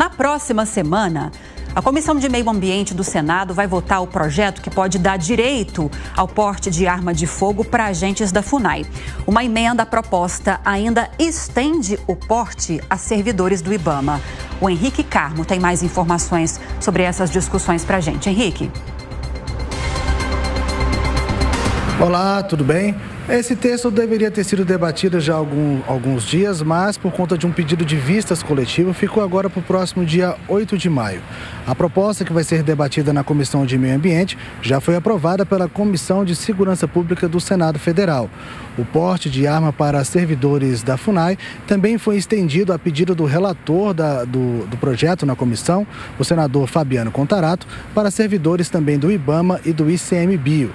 Na próxima semana, a Comissão de Meio Ambiente do Senado vai votar o projeto que pode dar direito ao porte de arma de fogo para agentes da FUNAI. Uma emenda proposta ainda estende o porte a servidores do IBAMA. O Henrique Carmo tem mais informações sobre essas discussões para a gente. Henrique. Olá, tudo bem? Esse texto deveria ter sido debatido já há alguns dias, mas por conta de um pedido de vistas coletivo, ficou agora para o próximo dia 8 de maio. A proposta que vai ser debatida na Comissão de Meio Ambiente já foi aprovada pela Comissão de Segurança Pública do Senado Federal. O porte de arma para servidores da FUNAI também foi estendido a pedido do relator do projeto na comissão, o senador Fabiano Contarato, para servidores também do IBAMA e do ICMBio.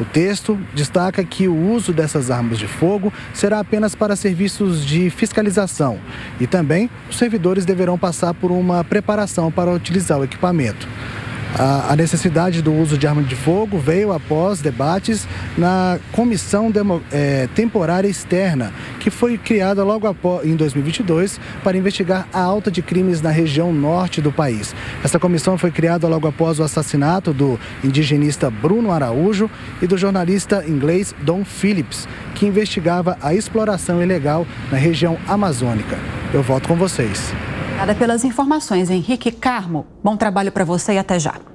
O texto destaca que o uso dessas armas de fogo será apenas para serviços de fiscalização e também os servidores deverão passar por uma preparação para utilizar o equipamento. A necessidade do uso de arma de fogo veio após debates na Comissão Temporária Externa, que foi criada logo em 2022 para investigar a alta de crimes na região norte do país. Essa comissão foi criada logo após o assassinato do indigenista Bruno Araújo e do jornalista inglês Dom Phillips, que investigava a exploração ilegal na região amazônica. Eu volto com vocês. Obrigada pelas informações, Henrique Carmo. Bom trabalho para você e até já.